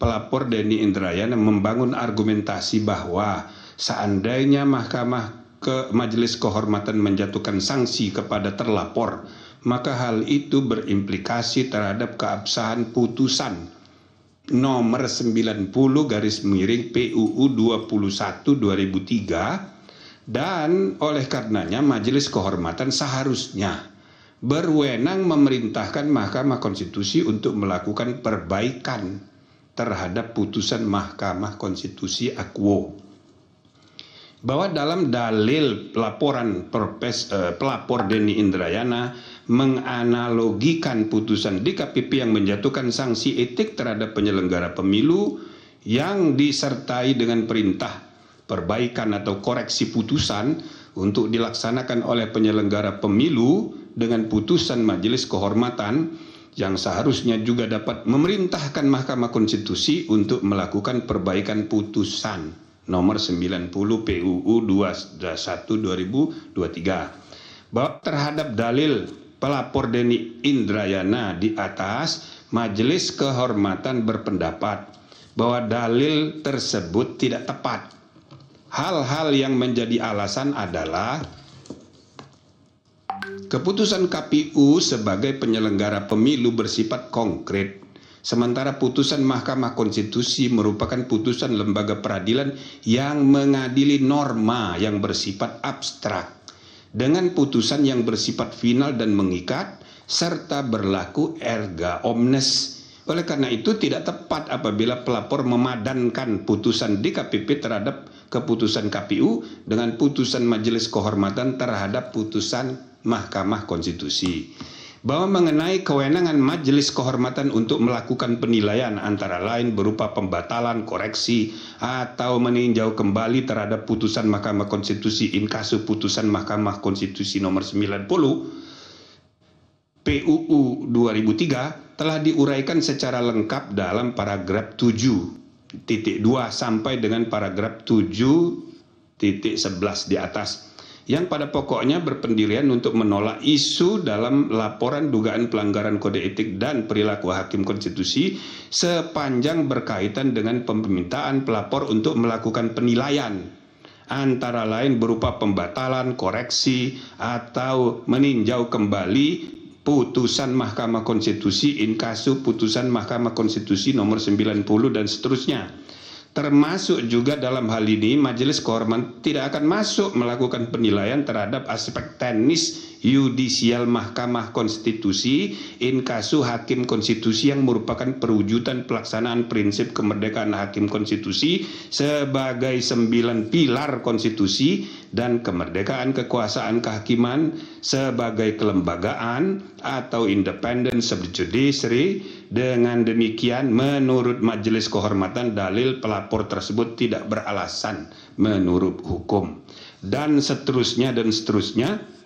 pelapor Denny Indrayana membangun argumentasi bahwa seandainya Majelis Kehormatan menjatuhkan sanksi kepada terlapor, maka hal itu berimplikasi terhadap keabsahan putusan nomor 90/PUU 21 2003 dan oleh karenanya Majelis Kehormatan seharusnya berwenang memerintahkan Mahkamah Konstitusi untuk melakukan perbaikan terhadap putusan Mahkamah Konstitusi akuo. Bahwa dalam dalil laporan pelapor Denny Indrayana menganalogikan putusan DKPP yang menjatuhkan sanksi etik terhadap penyelenggara pemilu yang disertai dengan perintah perbaikan atau koreksi putusan untuk dilaksanakan oleh penyelenggara pemilu dengan putusan Majelis Kehormatan yang seharusnya juga dapat memerintahkan Mahkamah Konstitusi untuk melakukan perbaikan putusan nomor 90 PUU 21 2023. Bahwa terhadap dalil pelapor Denny Indrayana di atas, Majelis Kehormatan berpendapat bahwa dalil tersebut tidak tepat. Hal-hal yang menjadi alasan adalah keputusan KPU sebagai penyelenggara pemilu bersifat konkret, sementara putusan Mahkamah Konstitusi merupakan putusan lembaga peradilan yang mengadili norma yang bersifat abstrak dengan putusan yang bersifat final dan mengikat serta berlaku erga omnes. Oleh karena itu tidak tepat apabila pelapor memadankan putusan DKPP terhadap keputusan KPU dengan putusan Majelis Kehormatan terhadap putusan Mahkamah Konstitusi. Bahwa mengenai kewenangan Majelis Kehormatan untuk melakukan penilaian antara lain berupa pembatalan, koreksi, atau meninjau kembali terhadap putusan Mahkamah Konstitusi in casu putusan Mahkamah Konstitusi nomor 90 PUU 2003 telah diuraikan secara lengkap dalam paragraf 7.2 sampai dengan paragraf 7.11 di atas, yang pada pokoknya berpendirian untuk menolak isu dalam laporan dugaan pelanggaran kode etik dan perilaku hakim konstitusi sepanjang berkaitan dengan permintaan pelapor untuk melakukan penilaian antara lain berupa pembatalan, koreksi, atau meninjau kembali putusan Mahkamah Konstitusi in casu putusan Mahkamah Konstitusi nomor 90 dan seterusnya. Termasuk juga dalam hal ini Majelis Kehormatan tidak akan masuk melakukan penilaian terhadap aspek teknis yudisial Mahkamah Konstitusi in casu hakim konstitusi yang merupakan perwujudan pelaksanaan prinsip kemerdekaan hakim konstitusi sebagai 9 pilar konstitusi dan kemerdekaan kekuasaan kehakiman sebagai kelembagaan atau independence of the judiciary. Dengan demikian, menurut Majelis Kehormatan, dalil pelapor tersebut tidak beralasan menurut hukum, dan seterusnya.